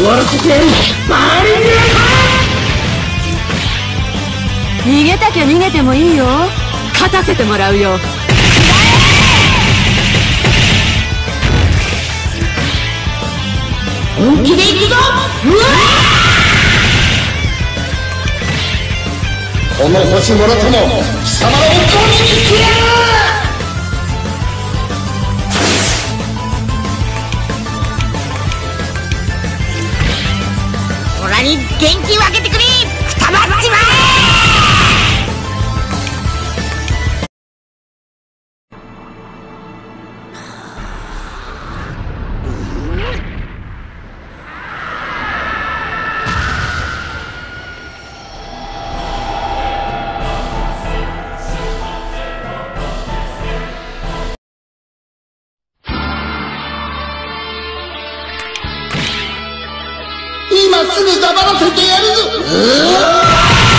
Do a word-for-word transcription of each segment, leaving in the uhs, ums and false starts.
終わらせてバーリング逃げたきゃ逃げてもいいよ。勝たせてもらうよ。本気で行くぞ。うわ、この星もらっても貴様のおとりにしてやる。元気分けてくれ。くたばっちまえ。今すぐ黙らせてやるぞ。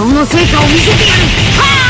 の成果を見せてやる。はあ！